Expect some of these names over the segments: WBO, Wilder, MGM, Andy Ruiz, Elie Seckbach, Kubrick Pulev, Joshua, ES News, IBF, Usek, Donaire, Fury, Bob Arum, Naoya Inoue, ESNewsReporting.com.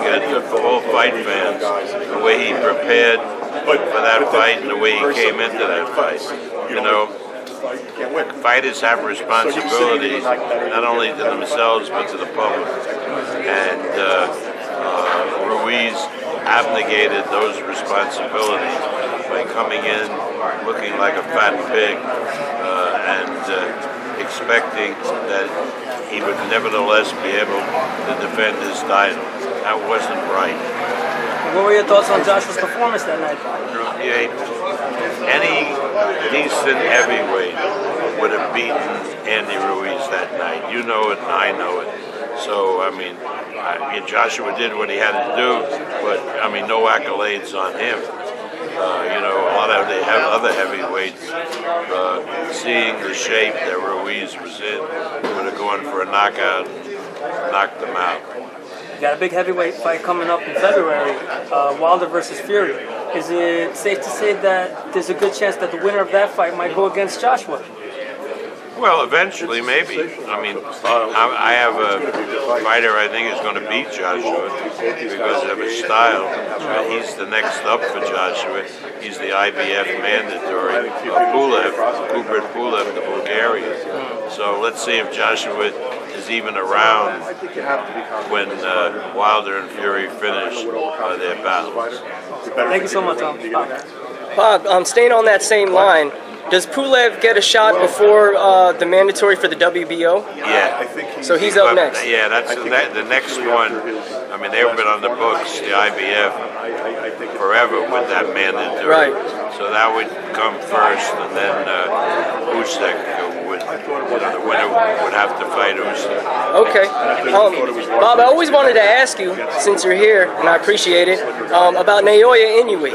think that's good for all fight fans, the way he prepared for that fight and the way he came into that fight. You know, fighters have responsibilities, not only to themselves but to the public. And Ruiz abnegated those responsibilities by coming in looking like a fat pig and expecting that he would nevertheless be able to defend his title. That wasn't right. What were your thoughts on Joshua's performance that night? Any decent heavyweight would have beaten Andy Ruiz that night. You know it and I know it. So, I mean, Joshua did what he had to do, but, I mean, no accolades on him. You know, a lot of other heavyweights, seeing the shape that Ruiz was in, would have gone for a knockout, knocked him out. You got a big heavyweight fight coming up in February, Wilder versus Fury. Is it safe to say that there's a good chance that the winner of that fight might go against Joshua? Well, eventually, maybe. I mean, I have a fighter I think is going to beat Joshua because of his style. He's the next up for Joshua. He's the IBF mandatory. Kubrick Pulev, the Bulgarian. So let's see if Joshua is even around when Wilder and Fury finish their battles. Thank you so much, Tom. Bob, staying on that same line, does Pulev get a shot before the mandatory for the WBO? Yeah. So he's up next. Yeah, that's the next one. I mean, they've been on the books, the IBF, forever with that mandatory. Right. So that would come first, and then Usek would, you know, the winner would have to fight Usek. Okay. Bob, I always wanted to ask you, since you're here, and I appreciate it, about Naoya Inoue.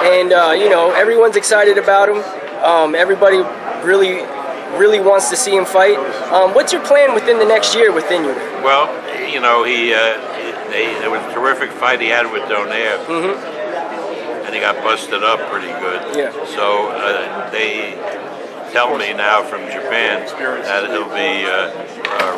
And, you know, everyone's excited about him. Everybody really wants to see him fight. What's your plan within the next year within you? Well, you know, it was a terrific fight he had with Donaire, and he got busted up pretty good. Yeah. So they tell me now from Japan that he'll be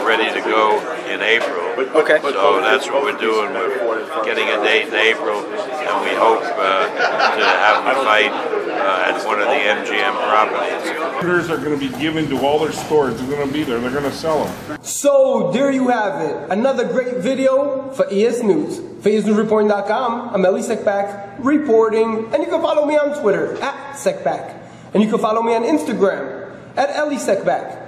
ready to go in April. Okay. So that's what we're doing. We're getting a date in April, and we hope to have him fight at one of the MGM properties. Orders are going to be given to all their stores. They're going to be there. They're going to sell them. So there you have it. Another great video for ES News. For ESNewsReporting.com, I'm Elie Seckbach reporting, and you can follow me on Twitter @Seckbach, and you can follow me on Instagram @ElieSeckbach.